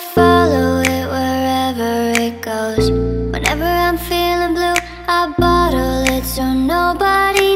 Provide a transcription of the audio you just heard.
follow it wherever it goes. Whenever I'm feeling blue, I bottle it so nobody